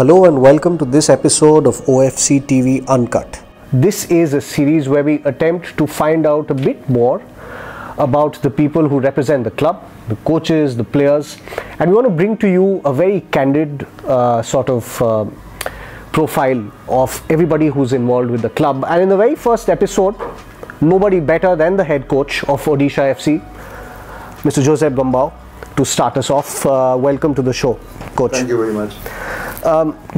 Hello and welcome to this episode of OFC TV Uncut. This is a series where we attempt to find out a bit more about the people who represent the club, the coaches, the players, and we want to bring to you a very candid profile of everybody who's involved with the club. And in the very first episode, nobody better than the head coach of Odisha FC, Mr. Josep Gombau, to start us off. Welcome to the show, Coach. Thank you very much.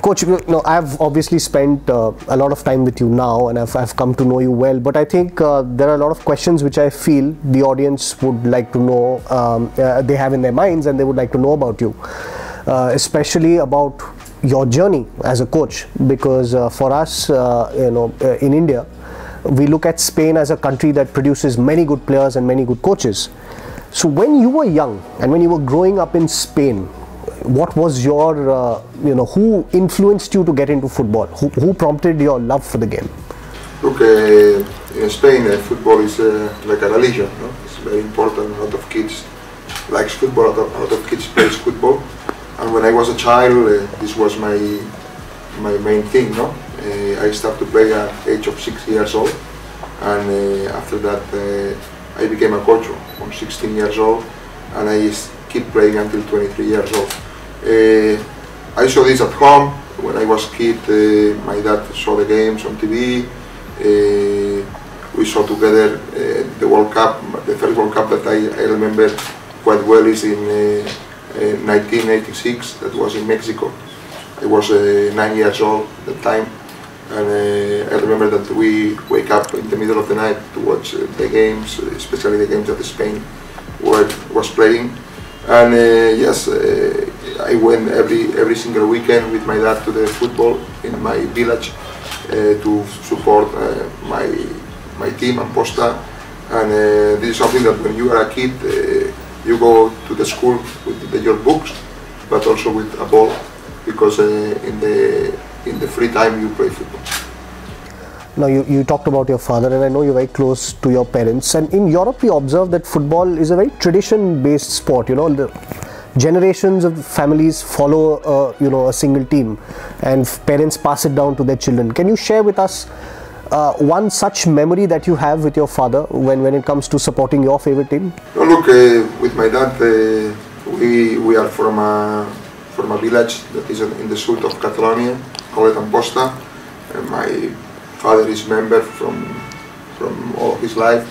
Coach, you know, I've obviously spent a lot of time with you now and I've come to know you well, but I think there are a lot of questions which I feel the audience would like to know, they have in their minds and they would like to know about you, especially about your journey as a coach, because for us, in India, we look at Spain as a country that produces many good players and many good coaches. So when you were young and when you were growing up in Spain, what was your, who influenced you to get into football? Who prompted your love for the game? Look, in Spain, football is like a religion. No? It's very important. A lot of kids likes football. A lot of kids plays football. And when I was a child, this was my main thing. No, I started to play at the age of 6 years old, and after that, I became a coach from 16 years old, and I keep playing until 23 years old. I saw this at home when I was a kid. My dad saw the games on TV. We saw together the World Cup. The first World Cup that I remember quite well is in 1986. That was in Mexico. I was 9 years old at the time, and I remember that we wake up in the middle of the night to watch the games, especially the games that Spain was playing. And I went every single weekend with my dad to the football in my village to support my team, Amposta. And this is something that when you are a kid, you go to the school with your books, but also with a ball, because in the free time you play football. Now, you talked about your father, and I know you're very close to your parents, and in Europe we observe that football is a very tradition-based sport. You know, the generations of families follow a single team, and parents pass it down to their children. Can you share with us one such memory that you have with your father when it comes to supporting your favorite team? No, look, with my dad, we are from a village that is in the south of Catalonia, called Amposta. My father is member from all of his life,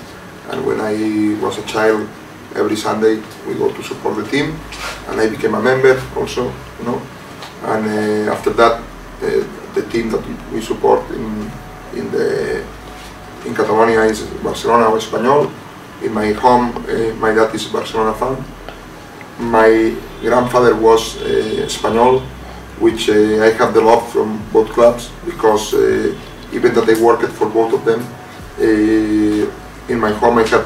and when I was a child, every Sunday we go to support the team, and I became a member also, you know. And after that, the team that we support in Catalonia is Barcelona or Espanyol. In my home, my dad is a Barcelona fan. My grandfather was Espanyol, which I have the love from both clubs, because even that I worked for both of them. In my home I had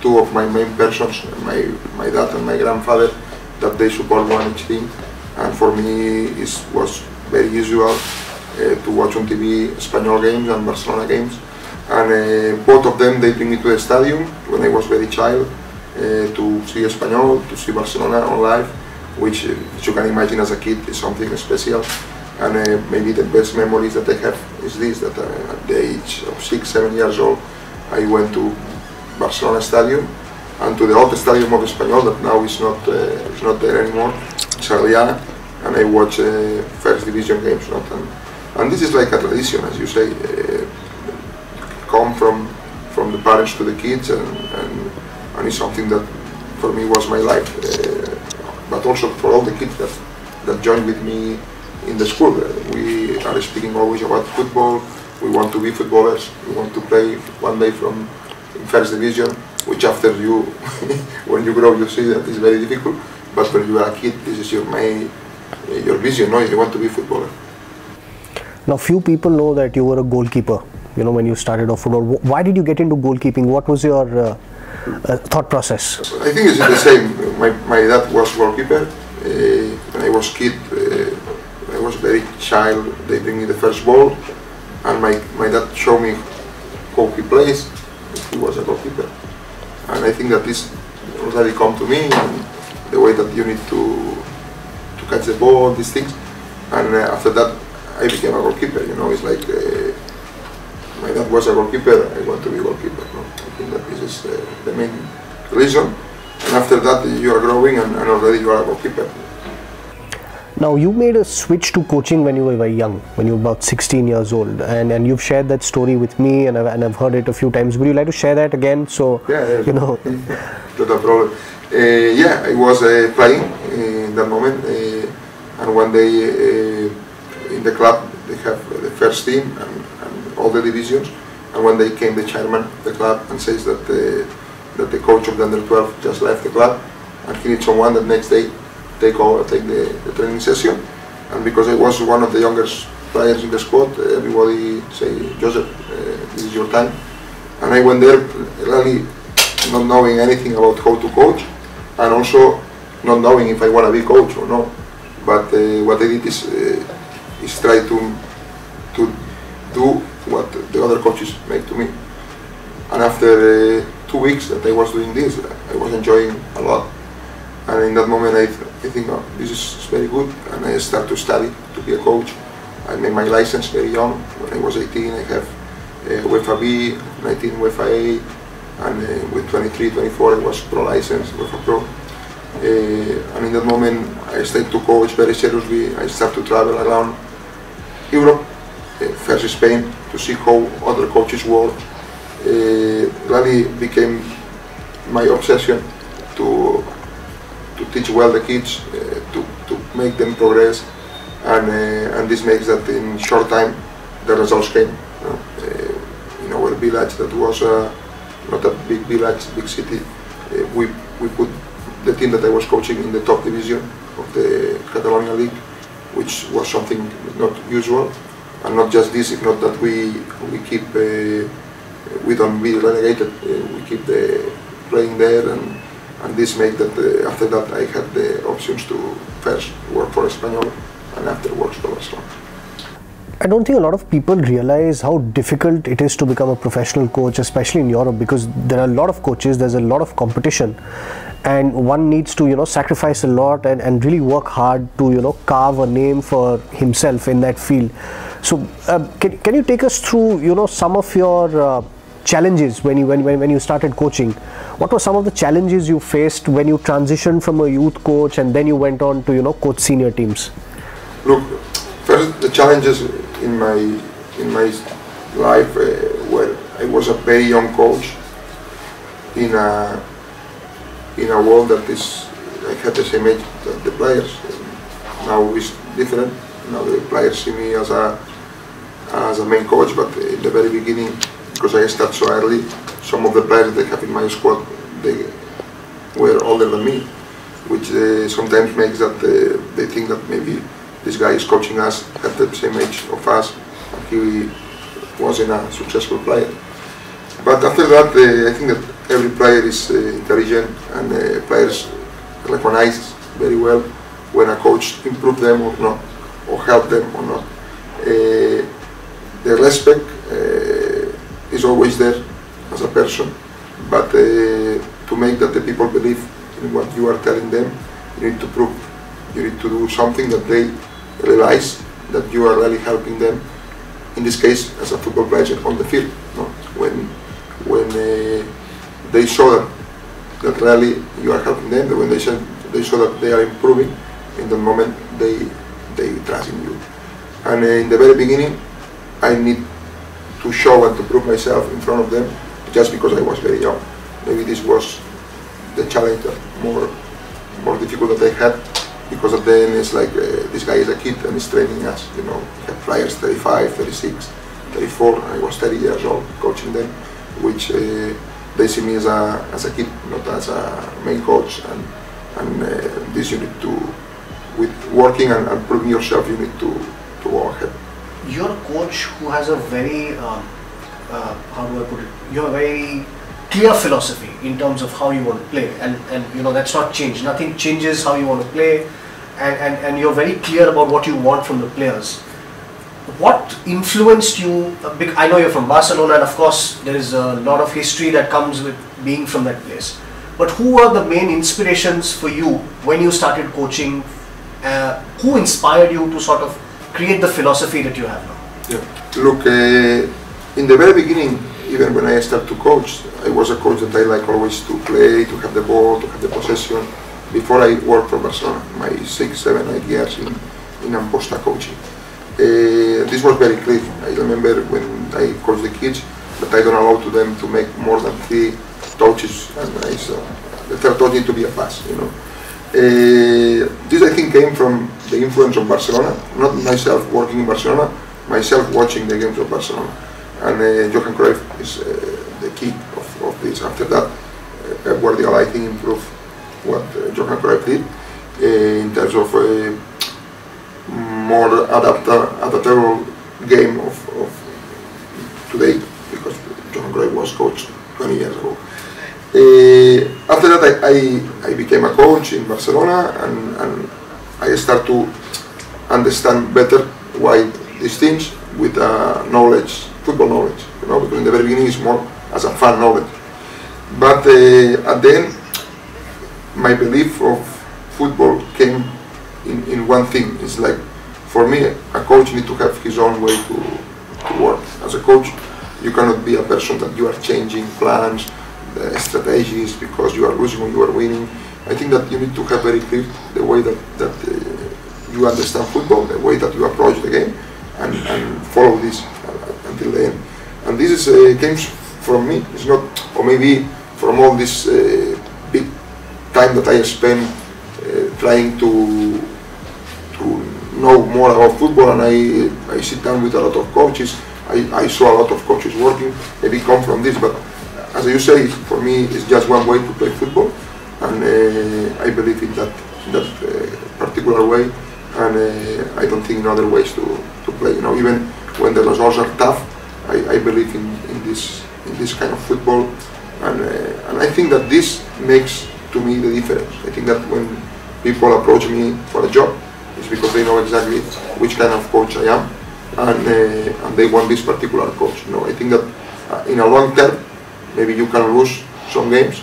two of my main persons, my dad and my grandfather, that they support one each team. And for me it was very usual to watch on TV Espanyol games and Barcelona games. And both of them, they bring me to the stadium when I was very child to see Espanyol, to see Barcelona on live, which you can imagine as a kid is something special. And maybe the best memories that I have is this, that at the age of 6-7 years old, I went to Barcelona Stadium and to the old Stadium of Espanyol, that now is not there anymore, Sarriana, and I watch first division games. And this is like a tradition, as you say, come from the parents to the kids, and it's something that for me was my life, but also for all the kids that joined with me in the school. We are speaking always about football. We want to be footballers. We want to play one day from first division, which after you, when you grow, you see that it's very difficult. But when you are a kid, this is your vision. No, you want to be footballer. Now, few people know that you were a goalkeeper. You know, when you started off football, why did you get into goalkeeping? What was your thought process? I think it's the same. My dad was goalkeeper. When I was kid, I was very child, they bring me the first ball, and my dad showed me how he plays. He was a goalkeeper, and I think that this already come to me, and the way that you need to catch the ball, these things. And after that, I became a goalkeeper. You know, it's like my dad was a goalkeeper. I want to be a goalkeeper. No? I think that this is the main reason. And after that, you are growing, and already you are a goalkeeper. Now, you made a switch to coaching when you were very young, when you were about 16 years old, and you've shared that story with me, and I've heard it a few times. Would you like to share that again? So yeah, you know, not a problem. Yeah, I was playing in that moment, and one day in the club they have the first team and all the divisions, and one day came the chairman of the club and says that the coach of the under-12 just left the club, and he needs someone that next day take the training session. And because I was one of the youngest players in the squad, everybody say, Josep, this is your time. And I went there really not knowing anything about how to coach, and also not knowing if I want to be coach or not. But what I did is try to do what the other coaches make to me. And after 2 weeks that I was doing this, I was enjoying a lot. And in that moment I think, oh, this is very good, and I start to study to be a coach. I made my license very young. When I was 18, I have UEFA-B, 19 UEFA-A, and with 23, 24, I was pro license, UEFA-Pro. And in that moment, I started to coach very seriously. I started to travel around Europe, first Spain, to see how other coaches work. Really became my obsession to teach well the kids, to make them progress, and this makes that in short time the results came. In our village, that was not a big village, big city, we put the team that I was coaching in the top division of the Catalonia League, which was something not usual. And not just this, if not that we keep, we don't be relegated, we keep playing there. And this made that after that I had the options to first work for Espanyol and afterwards for Barcelona. I don't think a lot of people realize how difficult it is to become a professional coach, especially in Europe, because there are a lot of coaches, there's a lot of competition, and one needs to, you know, sacrifice a lot and really work hard to, you know, carve a name for himself in that field. So can you take us through, you know, some of your challenges when you started coaching? What were some of the challenges you faced when you transitioned from a youth coach and then you went on to, you know, coach senior teams? Look, first the challenges in my life were I was a very young coach in a world that is I had the same age as the players. Now it's different. Now the players see me as a main coach, but in the very beginning, because I started so early, some of the players that I have in my squad, they were older than me, which sometimes makes that they think that maybe this guy is coaching us at the same age of us, and he wasn't a successful player. But after that, I think that every player is intelligent, and players recognize very well when a coach improves them or not, or help them or not. The respect is always there as a person, but to make that the people believe in what you are telling them, you need to prove, you need to do something that they realize that you are really helping them, in this case as a football player on the field. No? When they saw that really you are helping them, when they saw that they are improving, in the moment they trust in you. And in the very beginning I need to show and to prove myself in front of them, just because I was very young. Maybe this was the challenge, more difficult that I had, because at the end it's like this guy is a kid and he's training us. You know, players 35, 36, 34. I was 30 years old coaching them, which they see me as a kid, not as a main coach. And this you need to, with working and proving yourself, you need to go ahead. You're a coach who has a very, how do I put it, you have a very clear philosophy in terms of how you want to play, and you know that's not changed. Nothing changes how you want to play, and you're very clear about what you want from the players. What influenced you? I know you're from Barcelona, and of course there is a lot of history that comes with being from that place. But who are the main inspirations for you when you started coaching? Who inspired you to sort of create the philosophy that you have now? Yeah. Look, in the very beginning, even when I started to coach, I was a coach that I like always to play, to have the ball, to have the possession. Before I worked for Barcelona, my 6, 7, 8 years in Amposta coaching. This was very clear. I remember when I coached the kids that I don't allow to them to make more than 3 touches, and I saw the 3rd touch needs to be a pass, you know. This I think came from the influence of Barcelona, not myself working in Barcelona, myself watching the games of Barcelona. And Johan Cruyff is the key of this. After that, Guardiola, I think, improved what Johan Cruyff did in terms of a more adaptable game of today, because Johan Cruyff was coached 20 years ago. After that, I became a coach in Barcelona, and I start to understand better why these teams with knowledge, football knowledge, you know, because in the very beginning it's more as a fan knowledge. But at the end, my belief of football came in one thing. It's like, for me, a coach needs to have his own way to work. As a coach, you cannot be a person that you are changing plans, strategies, because you are losing or you are winning. I think that you need to have very clear the way that you understand football, the way that you approach the game, and follow this until the end. And this is, came from me. It's not, or maybe from all this big time that I spent trying to know more about football, and I sit down with a lot of coaches. I saw a lot of coaches working. Maybe come from this, but as you say, for me, it's just one way to play football, and I believe in that particular way, and I don't think in other ways to play. You know, even when the results are tough, I believe in this kind of football, and I think that this makes to me the difference. I think that when people approach me for a job, it's because they know exactly which kind of coach I am, and they want this particular coach. You know, I think that in a long term, maybe you can lose some games,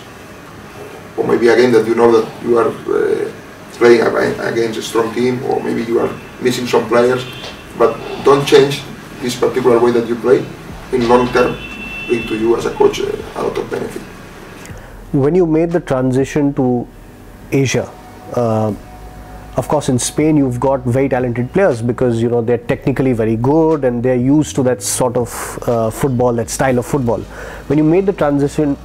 or maybe a game that you know that you are playing against a strong team, or maybe you are missing some players, but don't change this particular way that you play. In long term, bring to you as a coach a lot of benefit. When you made the transition to Asia, of course in Spain you've got very talented players, because you know they're technically very good and they're used to that sort of football, that style of football. When you made the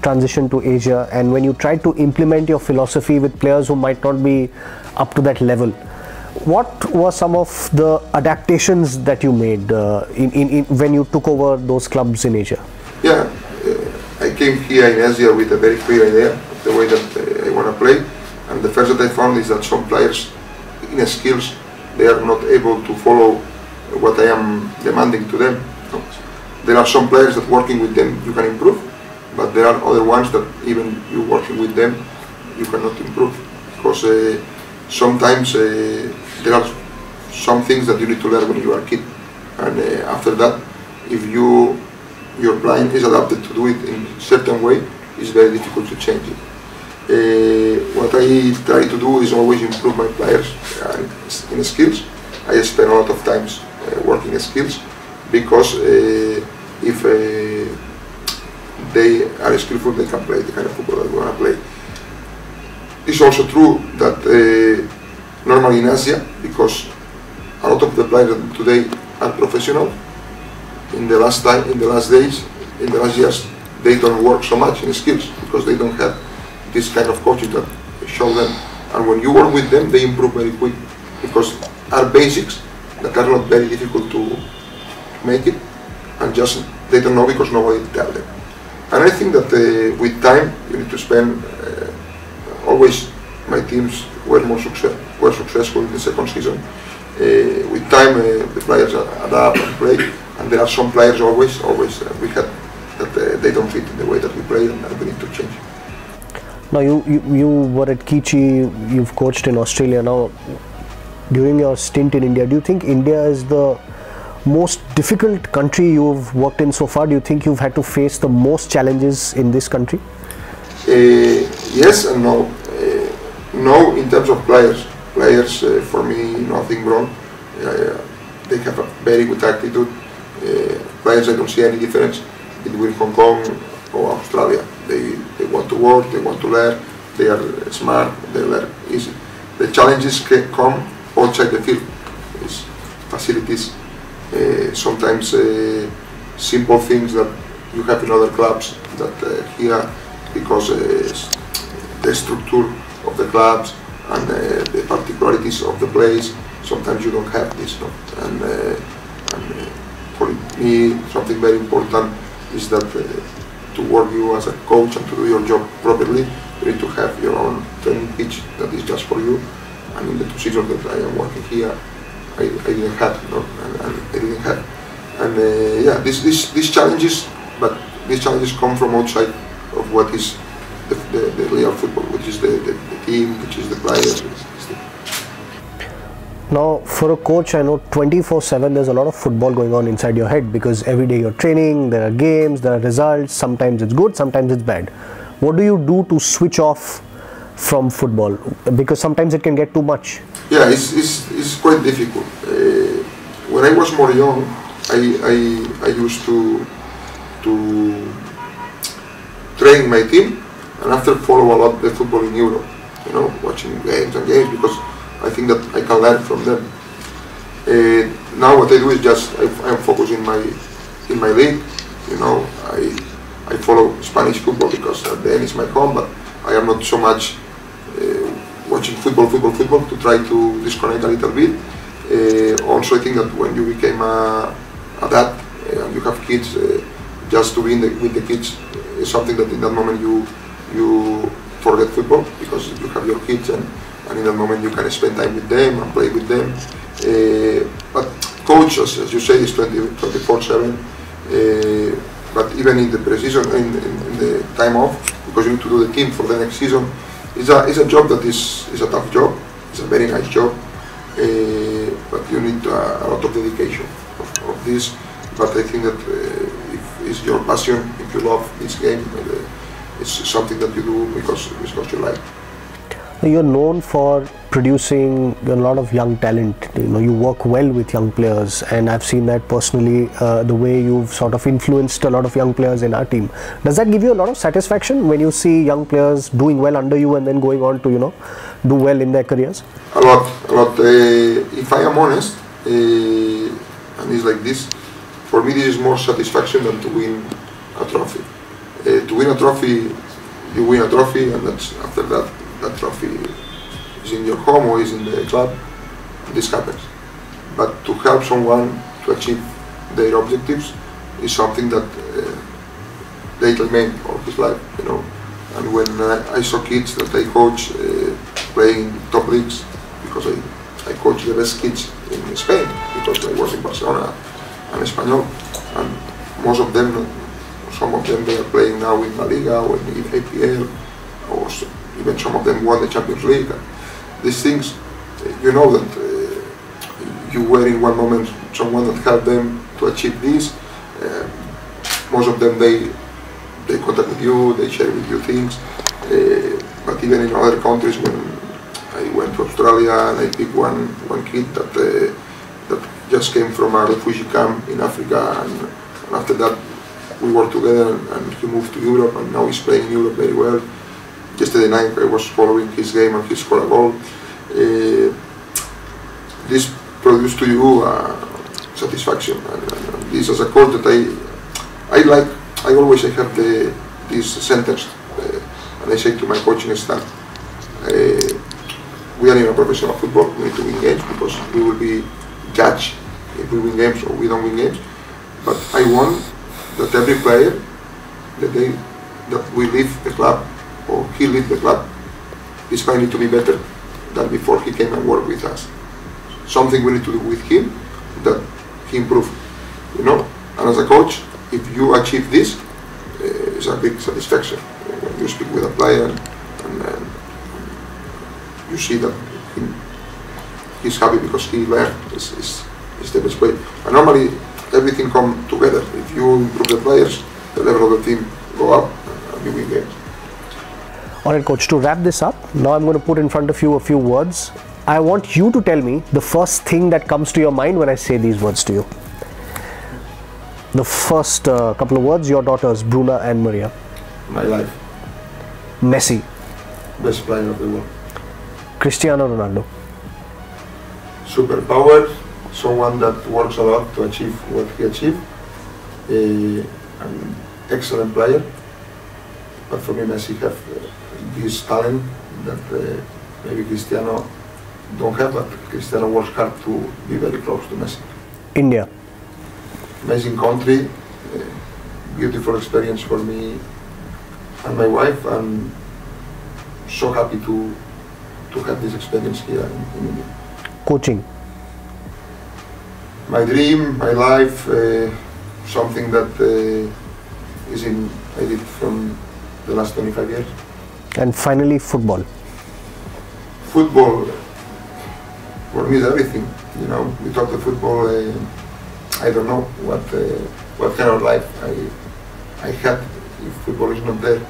transition to Asia, and when you tried to implement your philosophy with players who might not be up to that level, what were some of the adaptations that you made when you took over those clubs in Asia? Yeah, I came here in Asia with a very clear idea of the way that I want to play, and the first that I found is that some players in skills, they are not able to follow what I am demanding to them. There are some players that working with them you can improve, but there are other ones that even you working with them you cannot improve, because sometimes there are some things that you need to learn when you are a kid, and after that, if your plan is adapted to do it in a certain way, it's very difficult to change it. What I try to do is always improve my players in skills. I spend a lot of time working in skills, because if they are skillful, they can play the kind of football that we want to play. It's also true that normally in Asia, because a lot of the players today are professional, in the last years, they don't work so much in skills, because they don't have this kind of coaching that show them, and when you work with them, they improve very quick, because are basics that are not very difficult to make it, and just they don't know because nobody tell them. And I think that with time, you need to spend. Always, my teams were more successful in the second season. With time, the players adapt and play, and there are some players always we had that they don't fit in the way that we play, and we need to change. Now, you were at Kochi, you've coached in Australia. Now, during your stint in India, do you think India is the most difficult country you've worked in so far? Do you think you've had to face the most challenges in this country? Yes and no. No, in terms of players. Players, for me, nothing wrong. they have a very good attitude. Players, I don't see any difference between Hong Kong or Australia. They want to work, they want to learn, they are smart, they learn easy. The challenges can come outside the field. It's facilities, sometimes simple things that you have in other clubs that here, because the structure of the clubs and the particularities of the place, sometimes you don't have this. No? And, for me, something very important is that to work you as a coach and to do your job properly, you need to have your own training pitch that is just for you. And in the 2 seasons that I am working here, I didn't have, no? And I didn't have. And yeah, these challenges, but these challenges come from outside of what is the layer of football, which is the team, which is the players. Now, for a coach, I know 24/7 there's a lot of football going on inside your head, because every day you're training, there are games, there are results, sometimes it's good, sometimes it's bad. What do you do to switch off from football? Because sometimes it can get too much. Yeah, it's quite difficult. When I was more young, I used to train my team and after follow a lot the football in Europe, you know, watching games and games, because I think that I can learn from them. Now what I do is just I'm focusing in my league. You know, I follow Spanish football because at the end it's my home. But I am not so much watching football to try to disconnect a little bit. Also, I think that when you became a dad and you have kids, just to be with the kids is something that in that moment you forget football, because you have your kids and in that moment you can spend time with them and play with them. But coaches, as you say, is 24/7. But even in the pre-season, in the time off, because you need to do the team for the next season, it's a job that is a tough job. It's a very nice job, but you need a lot of dedication of this. But I think that if it's your passion, if you love this game, it's something that you do because what you like. You're known for producing a lot of young talent. You know, you work well with young players, and I've seen that personally, the way you've sort of influenced a lot of young players in our team. Does that give you a lot of satisfaction when you see young players doing well under you and then going on to, you know, do well in their careers? A lot. If I am honest, and it's like this, for me this is more satisfaction than to win a trophy. To win a trophy, you win a trophy, and that's, after that, that trophy is in your home or is in the club, this happens. But to help someone to achieve their objectives is something that they remain all his life, you know. And when I saw kids that I coach playing top leagues, because I coach the best kids in Spain, because I was in Barcelona and Espanyol, and most of them, some of them, they are playing now in La Liga or in APL, or so. Even some of them won the Champions League. These things, you know that you were in one moment someone that helped them to achieve this. Most of them, they contacted you, they shared with you things. But even in other countries, when I went to Australia and I picked one kid that just came from a refugee camp in Africa, and after that we worked together and he moved to Europe and now he's playing in Europe very well. Yesterday night I was following his game and he scored a goal. This produced to you satisfaction, and this as a coach that I like. I always have this sentence, and I say to my coaching staff, we are in a professional football, we need to win games, because we will be judged if we win games or we don't win games. But I want that every player, that we leave the club, or he leave the club, is going to be better than before he came and worked with us. Something we need to do with him that he improved, you know. And as a coach, if you achieve this, it's a big satisfaction. When you speak with a player and you see that he's happy because he learned, it's the best way. And normally everything comes together. If you improve the players, the level of the team go up and you win games. Alright coach, to wrap this up, now I'm going to put in front of you a few words. I want you to tell me the first thing that comes to your mind when I say these words to you. The first couple of words, your daughters, Bruna and Maria. My life. Messi. Best player of the world. Cristiano Ronaldo. Superpower, someone that works a lot to achieve what he achieved. An excellent player. But for me, Messi has this talent that maybe Cristiano don't have, but Cristiano works hard to be very close to Messi. India. Amazing country, beautiful experience for me and my wife. I'm so happy to have this experience here in India. Coaching. My dream, my life, something that I did from the last 25 years. And finally, football. Football, for me, is everything. You know, without the football, I don't know what kind of life I had if football is not there.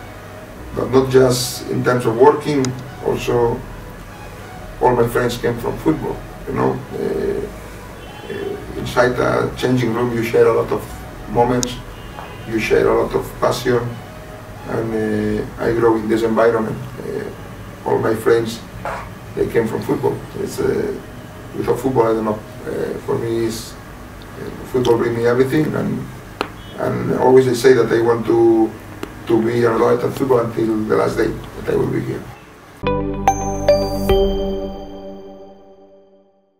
But not just in terms of working, also all my friends came from football. You know, inside a changing room, you share a lot of moments, you share a lot of passion, and I grow in this environment. All my friends, they came from football. It's without football, I don't know. For me, it's, football brings me everything, and always I say that I want to be an athlete at football until the last day that I will be here.